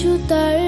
छुतर